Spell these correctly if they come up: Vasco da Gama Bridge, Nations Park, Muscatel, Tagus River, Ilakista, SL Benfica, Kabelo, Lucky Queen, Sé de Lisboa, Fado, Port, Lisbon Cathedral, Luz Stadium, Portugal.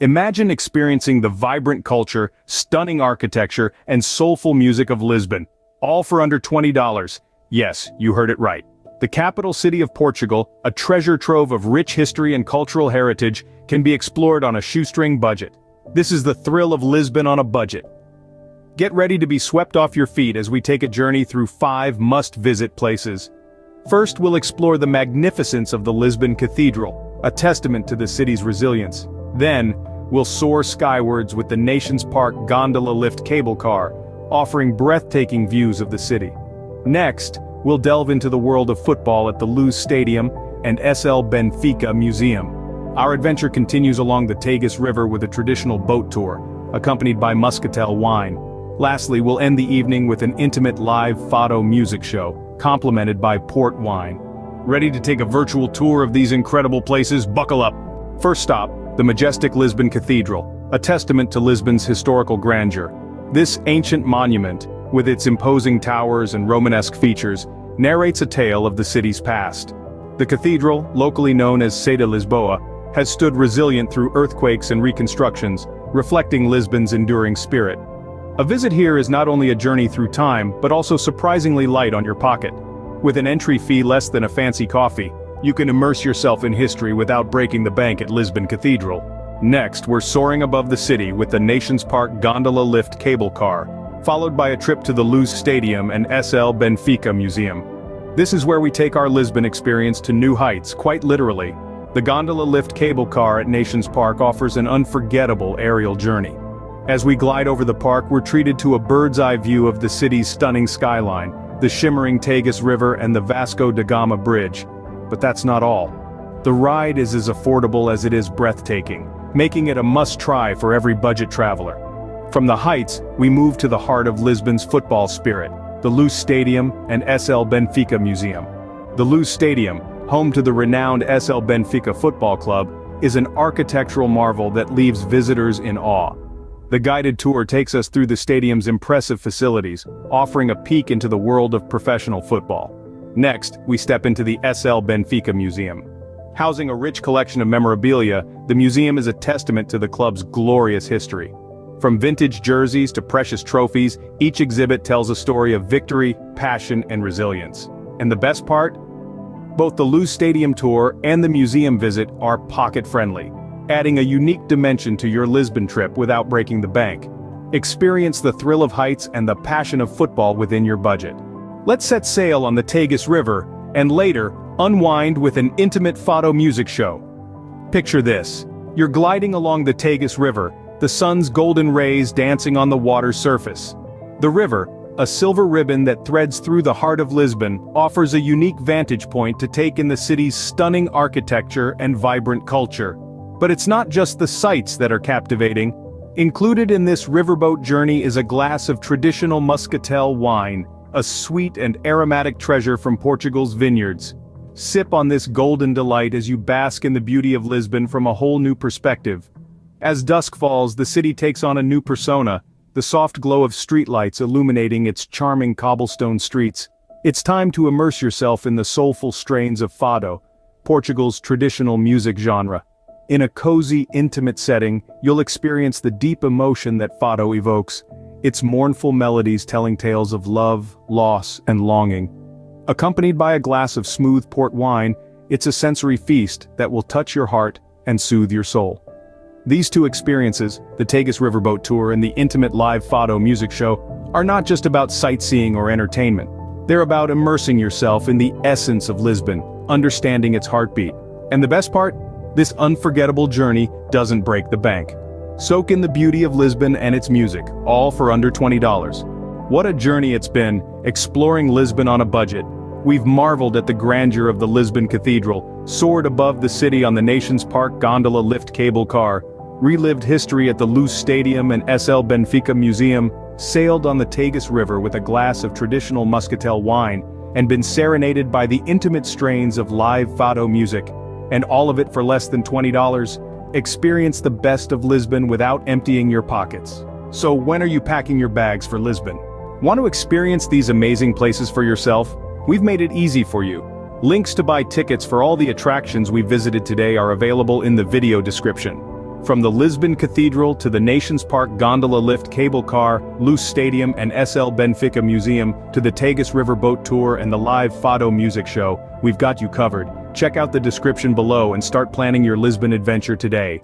Imagine experiencing the vibrant culture, stunning architecture, and soulful music of Lisbon, all for under $20. Yes, you heard it right. The capital city of Portugal, a treasure trove of rich history and cultural heritage, can be explored on a shoestring budget. This is the thrill of Lisbon on a budget. Get ready to be swept off your feet as we take a journey through 5 must-visit places. First, we'll explore the magnificence of the Lisbon Cathedral, a testament to the city's resilience. Then, we'll soar skywards with the Nations Park gondola lift cable car, offering breathtaking views of the city. Next, we'll delve into the world of football at the Luz Stadium and SL Benfica Museum. Our adventure continues along the Tagus River with a traditional boat tour, accompanied by Muscatel wine. Lastly, we'll end the evening with an intimate live Fado music show, complemented by port wine. Ready to take a virtual tour of these incredible places? Buckle up! First stop, the majestic Lisbon Cathedral, a testament to Lisbon's historical grandeur. This ancient monument, with its imposing towers and Romanesque features, narrates a tale of the city's past. The cathedral, locally known as Sé de Lisboa, has stood resilient through earthquakes and reconstructions, reflecting Lisbon's enduring spirit. A visit here is not only a journey through time, but also surprisingly light on your pocket. With an entry fee less than a fancy coffee, you can immerse yourself in history without breaking the bank at Lisbon Cathedral. Next, we're soaring above the city with the Nations Park gondola lift cable car, followed by a trip to the Luz Stadium and SL Benfica Museum. This is where we take our Lisbon experience to new heights, quite literally. The gondola lift cable car at Nations Park offers an unforgettable aerial journey. As we glide over the park, we're treated to a bird's-eye view of the city's stunning skyline, the shimmering Tagus River and the Vasco da Gama Bridge. But that's not all. The ride is as affordable as it is breathtaking, making it a must-try for every budget traveler. From the heights, we move to the heart of Lisbon's football spirit, the Luz Stadium and SL Benfica Museum. The Luz Stadium, home to the renowned SL Benfica Football Club, is an architectural marvel that leaves visitors in awe. The guided tour takes us through the stadium's impressive facilities, offering a peek into the world of professional football. Next, we step into the SL Benfica Museum. Housing a rich collection of memorabilia, the museum is a testament to the club's glorious history. From vintage jerseys to precious trophies, each exhibit tells a story of victory, passion, and resilience. And the best part? Both the Luz Stadium tour and the museum visit are pocket-friendly, adding a unique dimension to your Lisbon trip without breaking the bank. Experience the thrill of heights and the passion of football within your budget. Let's set sail on the Tagus River, and later, unwind with an intimate Fado music show. Picture this. You're gliding along the Tagus River, the sun's golden rays dancing on the water's surface. The river, a silver ribbon that threads through the heart of Lisbon, offers a unique vantage point to take in the city's stunning architecture and vibrant culture. But it's not just the sights that are captivating. Included in this riverboat journey is a glass of traditional Muscatel wine, a sweet and aromatic treasure from Portugal's vineyards. Sip on this golden delight as you bask in the beauty of Lisbon from a whole new perspective. As dusk falls, the city takes on a new persona, the soft glow of streetlights illuminating its charming cobblestone streets. It's time to immerse yourself in the soulful strains of Fado, Portugal's traditional music genre. In a cozy, intimate setting, you'll experience the deep emotion that Fado evokes, its mournful melodies telling tales of love, loss, and longing. Accompanied by a glass of smooth port wine, it's a sensory feast that will touch your heart and soothe your soul. These two experiences, the Tagus Riverboat Tour and the intimate live Fado music show, are not just about sightseeing or entertainment. They're about immersing yourself in the essence of Lisbon, understanding its heartbeat. And the best part? This unforgettable journey doesn't break the bank. Soak in the beauty of Lisbon and its music, all for under $20. What a journey it's been, exploring Lisbon on a budget. We've marveled at the grandeur of the Lisbon Cathedral, soared above the city on the Nations Park gondola lift cable car, relived history at the Luz Stadium and SL Benfica Museum, sailed on the Tagus River with a glass of traditional Muscatel wine, and been serenaded by the intimate strains of live Fado music. And all of it for less than $20. Experience the best of Lisbon without emptying your pockets. So when are you packing your bags for Lisbon? Want to experience these amazing places for yourself? We've made it easy for you. Links to buy tickets for all the attractions we visited today are available in the video description. From the Lisbon Cathedral to the Nations Park gondola lift cable car, Luz Stadium and SL Benfica Museum, to the Tagus River boat tour and the live Fado music show, we've got you covered. Check out the description below and start planning your Lisbon adventure today.